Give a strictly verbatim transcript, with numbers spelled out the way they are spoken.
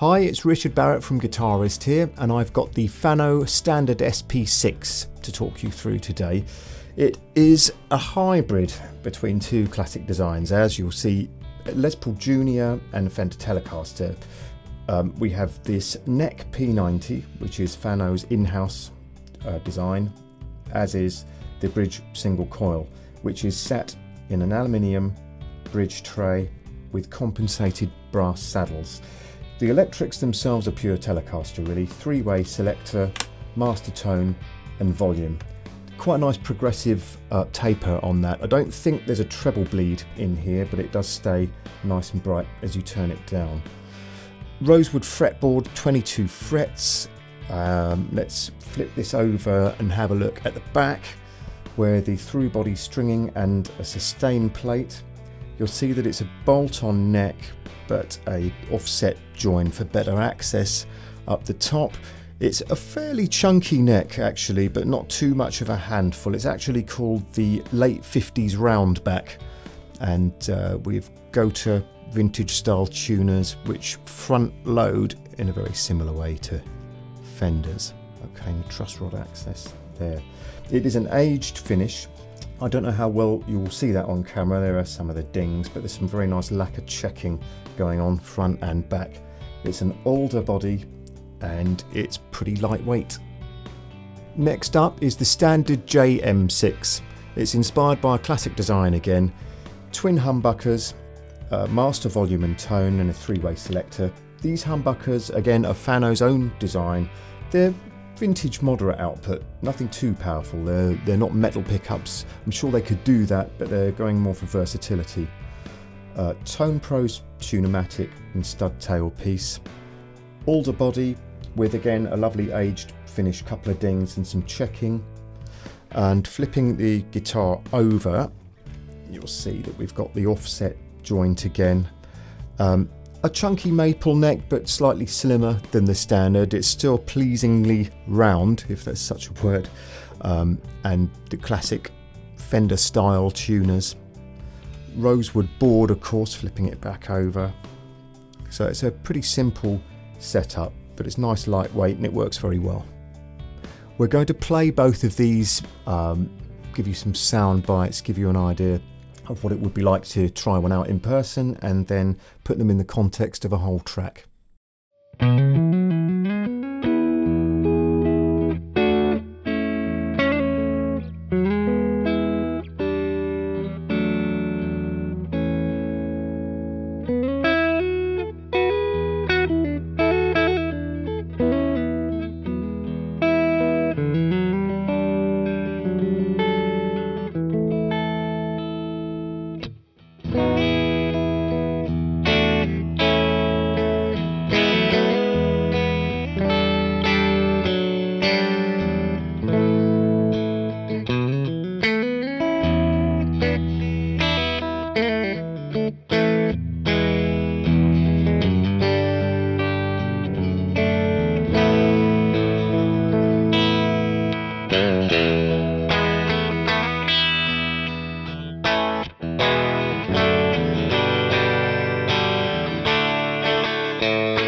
Hi, it's Richard Barrett from Guitarist here, and I've got the Fano Standard S P six to talk you through today. It is a hybrid between two classic designs. As you'll see, Les Paul Junior and Fender Telecaster. Um, we have this neck P ninety, which is Fano's in-house uh, design, as is the bridge single coil, which is set in an aluminium bridge tray with compensated brass saddles. The electrics themselves are pure Telecaster really, three-way selector, master tone and volume. Quite a nice progressive uh, taper on that. I don't think there's a treble bleed in here, but it does stay nice and bright as you turn it down. Rosewood fretboard, twenty-two frets. Um, let's flip this over and have a look at the back where the through body stringing and a sustain plate. You'll see that it's a bolt-on neck, but a offset join for better access up the top. It's a fairly chunky neck actually, but not too much of a handful. It's actually called the late fifties roundback, and uh, we've Goethe vintage style tuners which front load in a very similar way to Fenders. Okay, truss rod access there. It is an aged finish. I don't know how well you will see that on camera, there are some of the dings, but there's some very nice lacquer checking going on front and back. It's an Alder body and it's pretty lightweight. Next up is the standard J M six. It's inspired by a classic design again. Twin humbuckers, uh, master volume and tone and a three-way selector. These humbuckers again are Fano's own design. They're vintage moderate output, nothing too powerful. They're, they're not metal pickups. I'm sure they could do that, but they're going more for versatility. Uh, Tone Pros tunematic and stud tail piece. Alder body with again a lovely aged finish, couple of dings and some checking. And flipping the guitar over, you'll see that we've got the offset joint again. Um, A chunky maple neck, but slightly slimmer than the standard. It's still pleasingly round, if there's such a word, um, and the classic Fender style tuners. Rosewood board, of course, flipping it back over. So it's a pretty simple setup, but it's nice, lightweight, and it works very well. We're going to play both of these, um, give you some sound bites, give you an idea of what it would be like to try one out in person and then put them in the context of a whole track. Thank you.